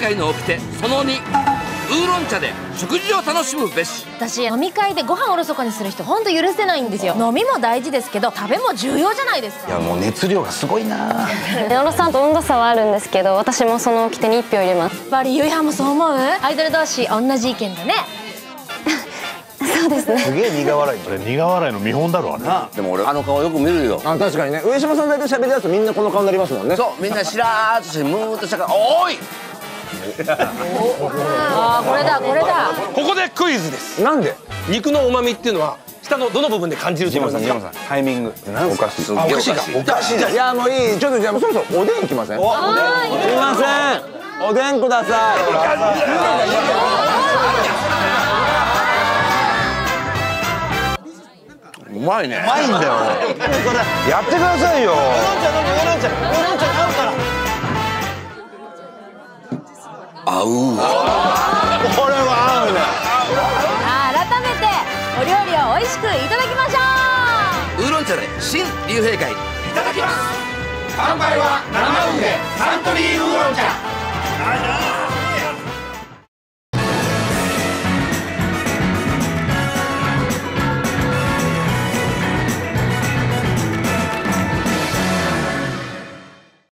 会の掟その2、ウーロン茶で食事を楽しむべし。私飲み会でご飯おろそかにする人本当許せないんですよ。飲みも大事ですけど食べも重要じゃないですか。いやもう熱量がすごいな。野呂さんと温度差はあるんですけど、私もその掟に1票入れます。やっぱりゆいはんもそう思う？アイドル同士同じ意見だね。そうですね。すげえ苦笑い。これ苦笑いの見本だろうね。でも俺あの顔よく見るよ。あ、確かにね。上島さんだけ喋るやつみんなこの顔になりますもんね。そう、みんなしらーっとしてムーっとしたから、おーい。ああ、これだこれだ。ここでクイズです。なんで？肉の旨味っていうのは下のどの部分で感じると思いますか？タイミング。おかしい。おかしいか。おかしいだ。いやもういい。ちょっとじゃあそろそろおでん来ません？おでん。すみません。おでんください。うまいね。うまいんだよ。やってくださいよ。ウーロン茶飲むから。合う。これは合うね。改めてお料理を美味しくいただきましょう。ウーロン茶で新竜兵会いただきます。乾杯は生ウーでサントリーウーロン茶。